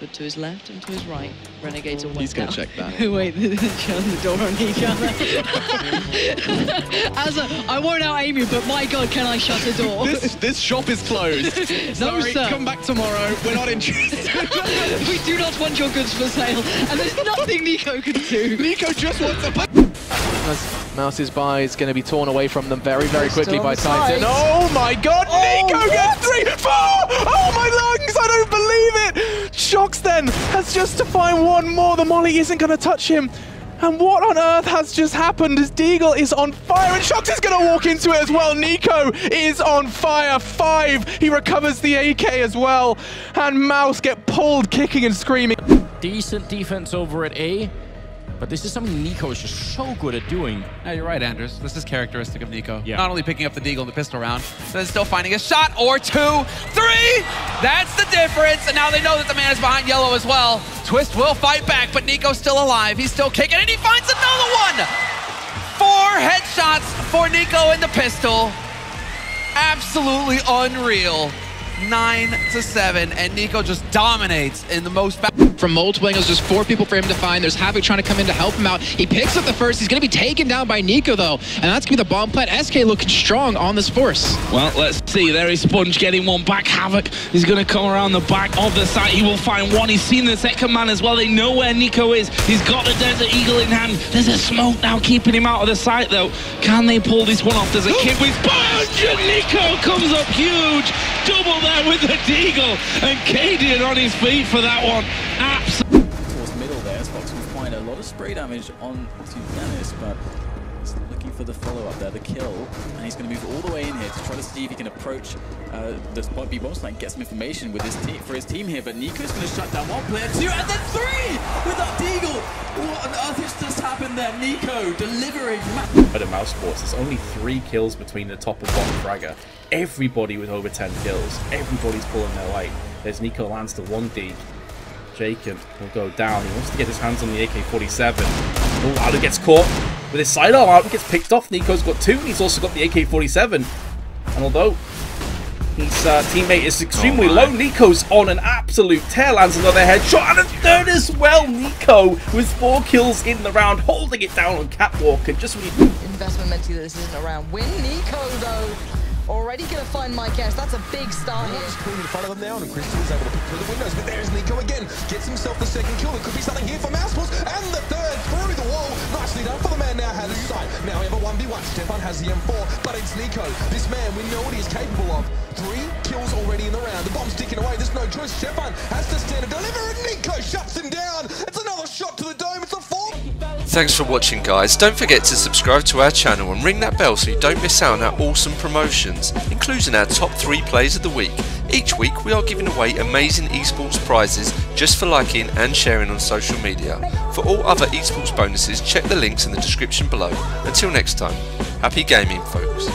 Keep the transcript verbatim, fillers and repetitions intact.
but to his left and to his right, Renegades are He's going to check that. Wait, they're shutting the door on each other. As a, I won't out-aim you, but my God, can I shut a door? This, this shop is closed. No, sorry, sir. Come back tomorrow. We're not interested. We do not want your goods for sale, and there's nothing Niko can do. Niko just wants a As Mouse's buy is going to be torn away from them very, very quickly by Titan. Oh my God, oh, Niko gets three, four! Oh my lungs, I don't believe it! Shox then has just to find one more. The Molly isn't going to touch him. And what on earth has just happened as Deagle is on fire and Shox is going to walk into it as well. Niko is on fire, five. He recovers the A K as well. And Mouse get pulled kicking and screaming. Decent defense over at A. But this is something Niko is just so good at doing. Yeah, you're right, Anders. This is characteristic of Niko. Yeah. Not only picking up the Deagle in the pistol round, but still finding a shot or two, three! That's the difference, and now they know that the man is behind yellow as well. Twist will fight back, but Niko's still alive. He's still kicking, and he finds another one! Four headshots for Niko in the pistol. Absolutely unreal. Nine to seven, and Niko just dominates in the most. From multiple angles, just four people for him to find. There's Havoc trying to come in to help him out. He picks up the first. He's going to be taken down by Niko though, and that's going to be the bomb plant. S K looking strong on this force. Well, let's see. There is Sponge getting one back. Havoc is going to come around the back of the site. He will find one. He's seen the second man as well. They know where Niko is. He's got the Desert Eagle in hand. There's a smoke now keeping him out of the site though. Can they pull this one off? There's a kid with Sponge, and Niko comes up huge. Double there with the Deagle, and K D on his feet for that one. Absolutely. Towards middle there, Fox will find a lot of spray damage on to Dennis, but he's looking for the follow-up there, the kill, and he's going to move all the way in here to try to see if he can approach uh, the spot B bomb site and get some information with his team for his team here. But Niko's going to shut down one player, two, and then three with that Deagle. What on earth has just happened there? Niko delivering. At Mousesports, there's only three kills between the top and bottom fragger. Everybody with over ten kills. Everybody's pulling their weight. There's Niko lands to one D. Jacob will go down. He wants to get his hands on the A K forty-seven. Oh, Alu gets caught with his sidearm. Alu gets picked off. Niko's got two. He's also got the A K forty-seven. And although his uh, teammate is extremely oh low, Niko's on an absolute tear. Lands another headshot and a third as well. Niko with four kills in the round, holding it down on Catwalk. And just when you investment meant to this isn't a round win. Niko though. Already going to find my guess. That's a big start here. He's pulling in front of him now, and Crystal is able to pick through the windows. But there's Niko again. Gets himself the second kill. There could be something here for Mousesports. And the third through the wall. Nicely done for the man now. Has sight. Now we have a one v one. Stefan has the M four, but it's Niko. This man, we know what he is capable of. Three kills already in the round. The bomb's ticking away. There's no choice. Stefan has to stand and deliver, and Niko shuts him down. It's another shot to the dome. It's a four. Thanks for watching, guys. Don't forget to subscribe to our channel and ring that bell so you don't miss out on our awesome promotions, including our top three plays of the week. Each week we are giving away amazing eSports prizes just for liking and sharing on social media. For all other eSports bonuses, check the links in the description below. Until next time, happy gaming folks.